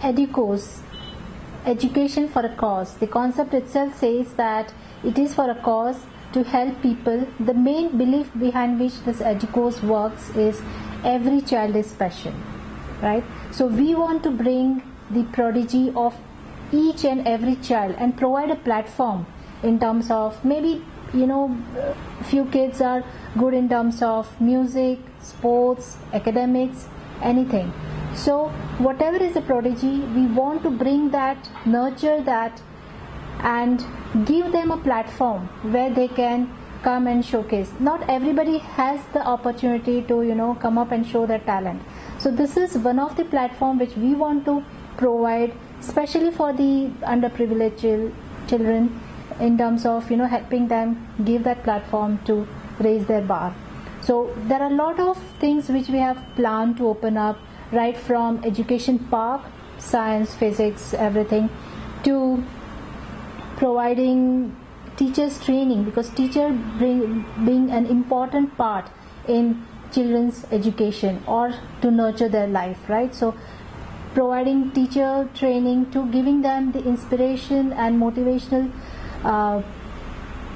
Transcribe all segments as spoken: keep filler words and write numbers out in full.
Educause, education for a cause. The concept itself says that it is for a cause to help people. The main belief behind which this Educause works is every child is special, right? So we want to bring the prodigy of each and every child and provide a platform in terms of maybe, you know, few kids are good in terms of music, sports, academics, anything. So whatever is a prodigy, we want to bring that, nurture that, and give them a platform where they can come and showcase. Not everybody has the opportunity to, you know, come up and show their talent. So this is one of the platform which we want to provide, especially for the underprivileged children, in terms of, you know, helping them give that platform to raise their bar. So there are a lot of things which we have planned to open up, right from education park, science, physics, everything, to providing teachers training, because teacher bring, being an important part in children's education or to nurture their life, right? So providing teacher training to giving them the inspiration and motivational uh,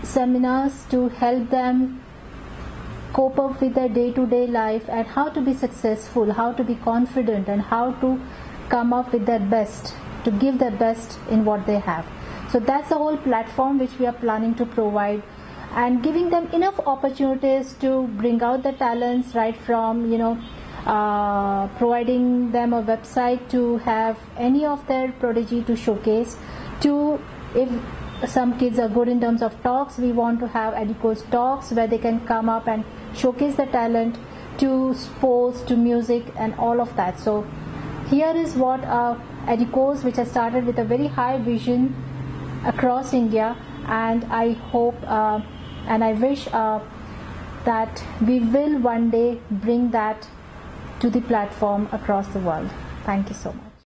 seminars to help them cope up with their day-to-day life and how to be successful, how to be confident, and how to come up with their best, to give their best in what they have. So that's the whole platform which we are planning to provide, and giving them enough opportunities to bring out their talents, right from, you know, uh, providing them a website to have any of their prodigy to showcase, to if some kids are good in terms of talks, we want to have Educause talks where they can come up and showcase the talent, to sports, to music, and all of that. So here is what uh, Educause, which has started with a very high vision across India, and I hope uh, and I wish uh, that we will one day bring that to the platform across the world. Thank you so much.